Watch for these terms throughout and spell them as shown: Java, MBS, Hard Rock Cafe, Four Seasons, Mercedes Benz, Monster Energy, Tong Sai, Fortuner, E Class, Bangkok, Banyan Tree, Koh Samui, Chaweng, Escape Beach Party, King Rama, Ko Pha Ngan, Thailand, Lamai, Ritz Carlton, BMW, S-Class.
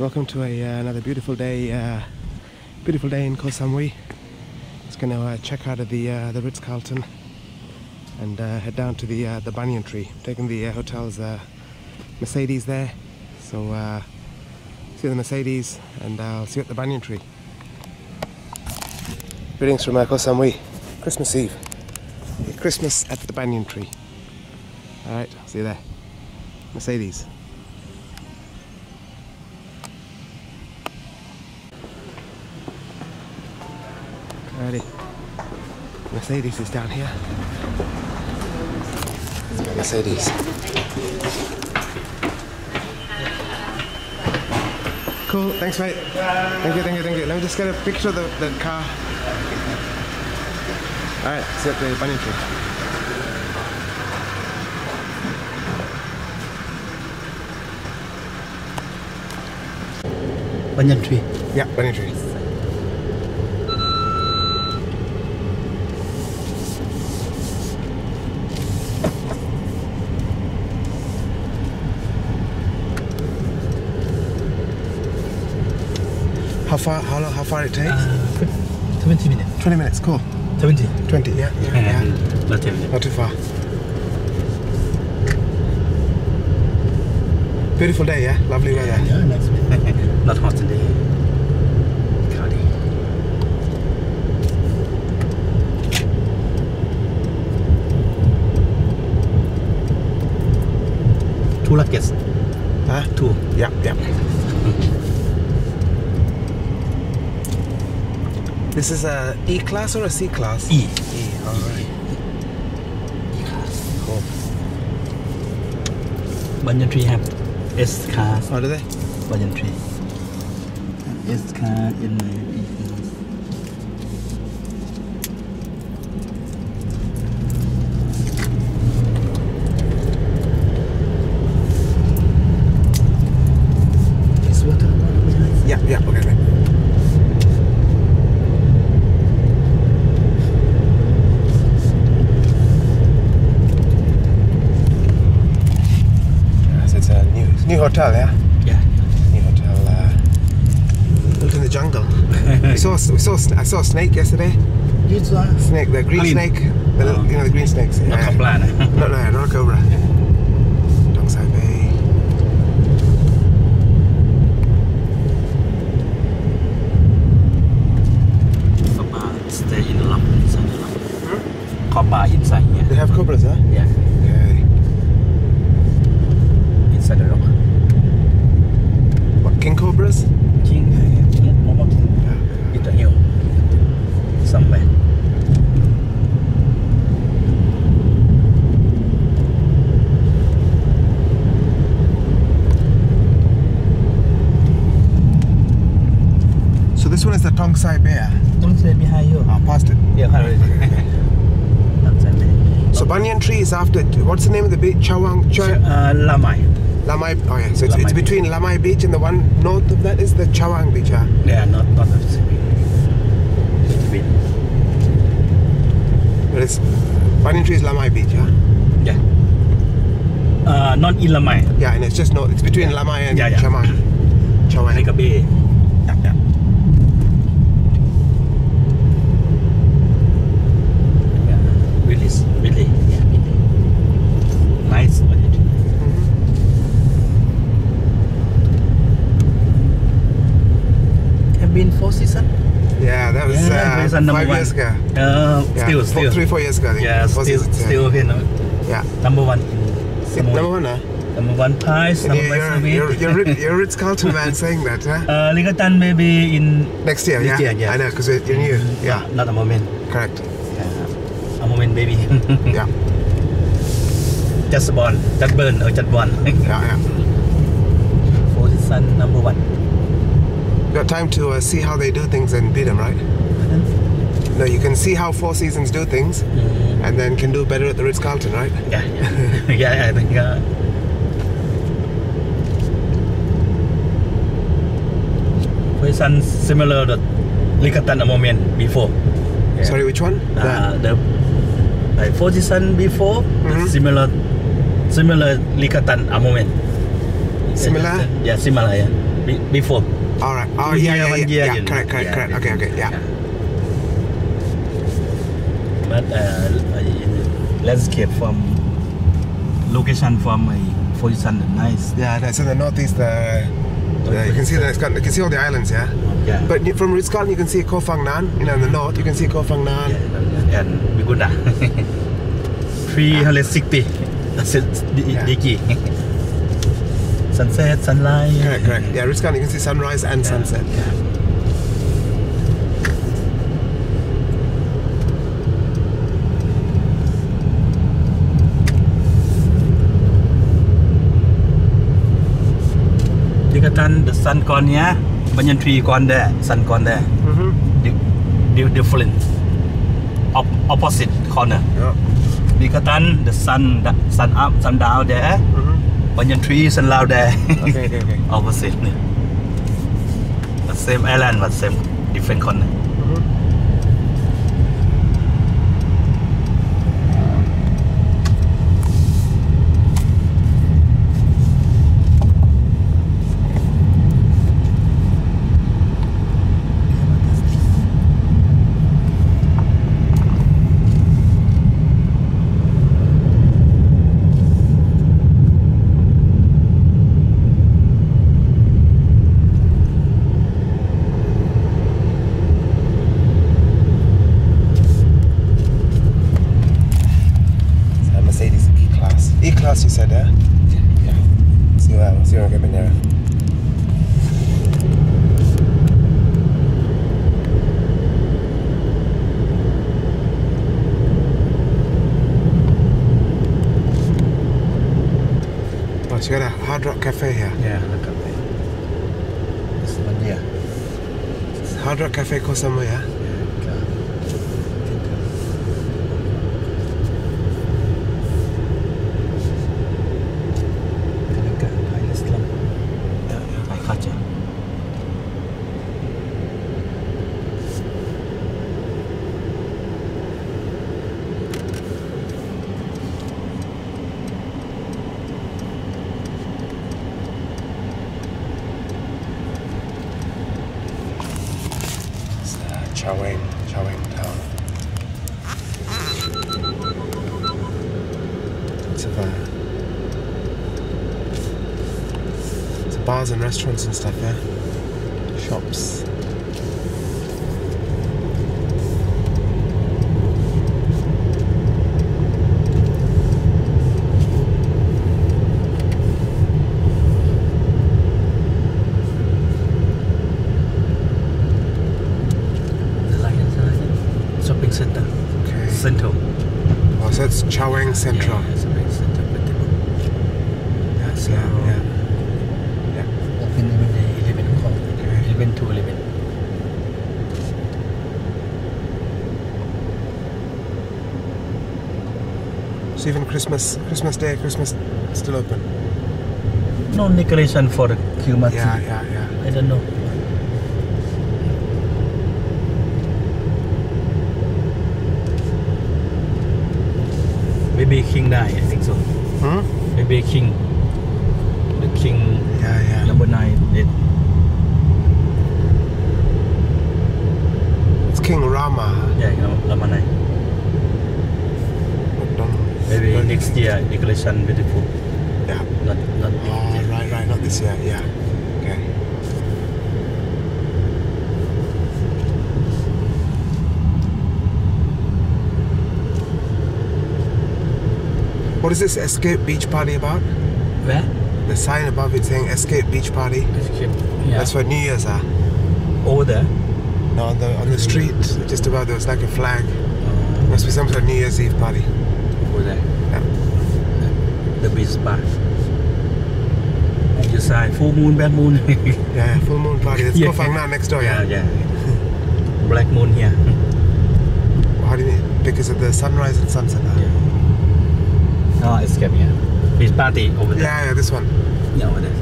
Welcome to another beautiful day in Koh Samui. Just going to check out of the Ritz Carlton and head down to the Banyan Tree. Taking the hotel's Mercedes there, so see the Mercedes and I'll see you at the Banyan Tree. Greetings from Koh Samui, Christmas Eve. Christmas at the Banyan Tree. All right, see you there, Mercedes. Alrighty, Mercedes is down here. Let's go Mercedes. Cool, thanks mate. Thank you. Let me just get a picture of the car. Alright, see you at the Banyan Tree. Banyan Tree. Yeah, Banyan Tree. How far it takes? 20 minutes. 20 minutes, cool. 20, yeah. Not too far. Beautiful day, yeah? Lovely weather. Yeah, nice weather. Not hot today. Cloudy. Two luggage. Huh? Two. Yeah. This is a E-Class or a C-Class? E. Alright. E-Class. Cool. Banyan Tree have S-Class. Oh, do they? Banyan Tree. S-Class in the E-Class. It's water. Yeah, okay. New hotel, yeah? Yeah. New hotel, built in the jungle. I saw a snake yesterday. You saw a snake, the green snake. The little, you know, the green snakes. Not a cobra. No, not a cobra. Dong Sai Bay. Cobra stay in the lump, inside the lump. Hmm? Cobra inside, yeah. They have cobras, huh? Yeah. Okay. Inside the lump. King cobras? King. In the hill. Somewhere. So this one is the Tong Sai Bear? Tong Sai behind you. Ah, past it. Yeah, already. So Banyan Tree is after, what's the name of the beach? Chaweng? Lamai. Lamai, oh yeah, so it's between Lamai Beach and the one north of that is the Chaweng Beach, huh? Yeah, not of the but it's, Banyan Tree is Lamai Beach, huh? Yeah. Not in Lamai. Yeah, and it's just north, it's between Lamai and Chaweng. Like a bay. Yeah. Four Seasons? Yeah, that was 5 years ago. Still. 3-4 years ago, I think. Yeah, still here, no? Yeah. Number 1. Number 1, huh? Number 1 prize, number 1 You're Ritz Carlton man saying that, huh? Lingatan maybe in... Next year. I know, because you're new. Yeah. Not a moment. Correct. Yeah. A moment, baby. Yeah. Just one. Just burn, or just one. Yeah. Four Seasons, number 1. Got time to see how they do things and beat them, right? No, you can see how Four Seasons do things, and then can do better at the Ritz Carlton, right? Yeah. I think. Four Seasons similar to Likatan a moment before. Yeah. Sorry, which one? The Four Seasons before similar Likatan a moment. Similar. Yeah, similar. Yeah. before. All right. Oh, yeah. Correct. Okay, yeah. But landscape from location from Four Seasons nice. Yeah, that's in the northeast. You can see that you can see all the islands, yeah. Yeah. But from Ritz Carlton you can see Ko Pha Ngan. You know, in the north you can see Ko Pha Ngan. Yeah, and Bigunda. 360 degree. Sunset, sunlight. Correct. Yeah, Ritz Carlton you can see sunrise and sunset. Yeah. The sun gone here, banyan tree gone there, sun gone there. Different opposite corner. Yeah. Bikatan, the sun up, sun down there. Banyan tree, sun down there. Okay. Opposite. The same island but same different corner. E-Class you said, yeah? Yeah. See what I'm getting there. Oh, so you got a Hard Rock Cafe here? Yeah, Hard Rock Cafe. This one here. It's Hard Rock Cafe Koh Samui, yeah? Chaweng town. It's bars and restaurants and stuff there. Yeah? Shops. Central. Oh, so it's Chaweng Central. Yeah, it's a big center, but that's yeah. Open every day, 11 o'clock, 11 to 11. So even Christmas Day, Christmas still open. No decoration for the Q-Mart. Yeah. I don't know. Maybe King died, I think so. Maybe King. The King number 9 dead. It's King Rama. Yeah, Lama 9. Maybe next year, decoration beautiful. Yeah. Not oh, right, not this year, yeah. Okay. What is this Escape Beach Party about? Where? The sign above it saying Escape Beach Party. Escape, yeah. That's where New Year's are. Over there? No, on the street, just above there was like a flag. Must be some sort of New Year's Eve party. Over there? Yeah. The beach bar. And your sign, full moon, bad moon. Yeah, full moon party. That's Ko Pha Ngan next door, yeah? Yeah. Black moon here. How do you mean? Because of the sunrise and sunset. Yeah. No, it's Escape, yeah. Beach Party over there. Yeah, this one. Yeah, over there.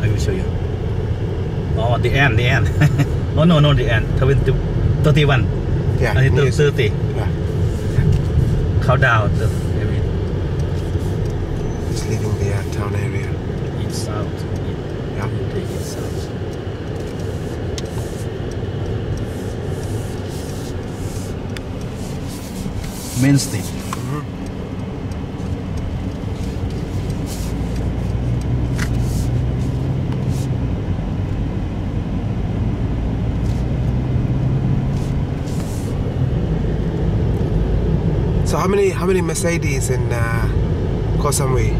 I will show you. Oh, the end. Oh, no, the end. 31. Yeah. I need 30. Yeah. Countdown. It's leaving the town area. It's out. Yeah. Main street. So how many Mercedes in Koh Samui?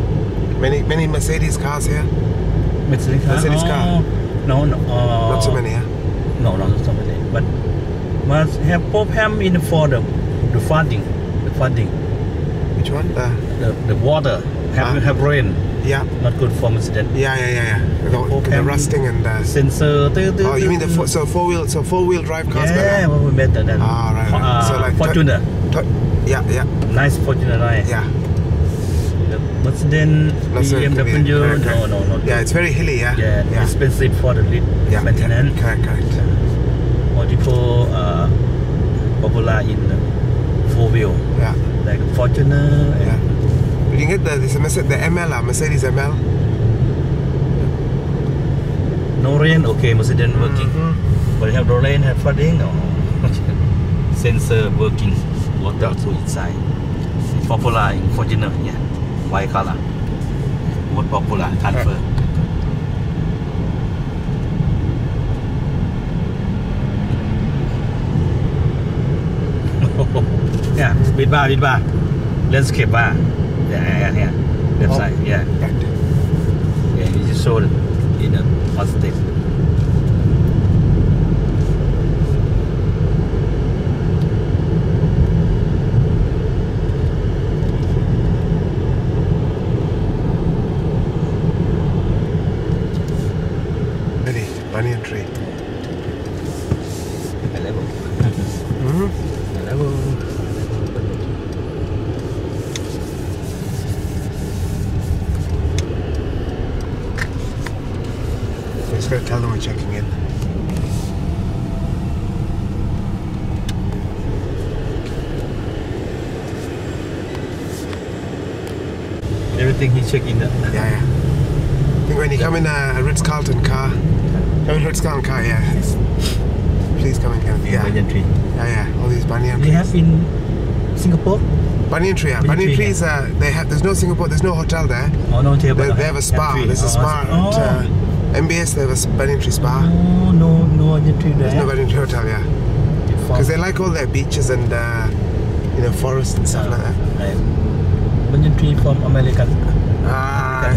Many Mercedes cars here? Mercedes car? No. Not so many, huh? No, not so many. But must have problem in the forum, the funding. Flooding. Which one? The water have rain. Yeah. Not good for Mercedes. Yeah. The rusting and sensor. Oh, you mean the four wheel drive cars? Yeah, better? Well, better than. Ah, right. So like Fortuner. Yeah. Nice Fortuner, right? Yeah. The Mercedes, BMW. Correct. No. Yeah, it's very hilly. Yeah. Expensive for the maintenance. Yeah. Correct. Multiple popular in. Wheel. Yeah. Like Fortuner. Yeah. You can get the ML, Mercedes ML. No rain, okay, Mercedes working. But you have no rain, have flooding, no. Sensor working, water also inside. Popular in Fortuner, yeah. White color. More popular, transfer. Yeah, bit bar. Landscape bar. Yeah. Left side, yeah. Yeah, you just saw it in a positive. Ready, Banyan Tree. Level. Level. Tell them we're checking in. Everything he check in. Yeah. I think when you come in a Ritz Carlton car, yeah. Please come and get Banyan Tree. Yeah. All these banyan trees. They have in Singapore. Banyan Tree is there's no Singapore. There's no hotel there. Oh no hotel. They have a spa. There's a spa. MBS, there was a Banyan Tree spa. No Banyan Tree there. There's no Banyan Tree hotel, yeah. Because they like all their beaches and forests and stuff like that. Banyan Tree from America.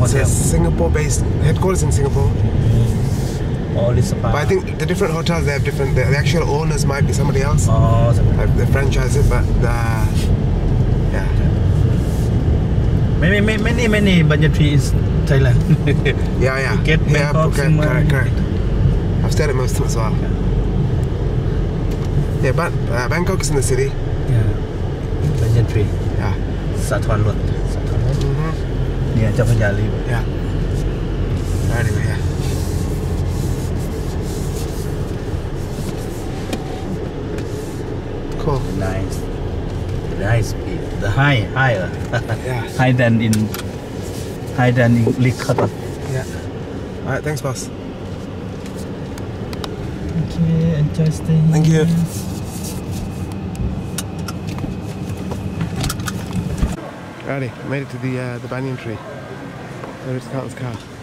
It's a Singapore-based headquarters in Singapore. All this spa. But I think the different hotels, they have different. The actual owners might be somebody else. Oh, they franchise it, but Many Banyan Tree is Thailand. yeah. Get Bangkok, correct. I've stayed at most of them as well. Yeah, but Bangkok is in the city. Yeah. Banyan Tree. Yeah. Satuan Road. Yeah, Java River. Yeah. Anyway, yeah. Cool. Nice. The higher. Yeah. Higher than in Ritz Carlton. Yeah. Alright, thanks boss. Okay, enjoy staying. Thank you. Alrighty, made it to the Banyan Tree. There is Carlton's car.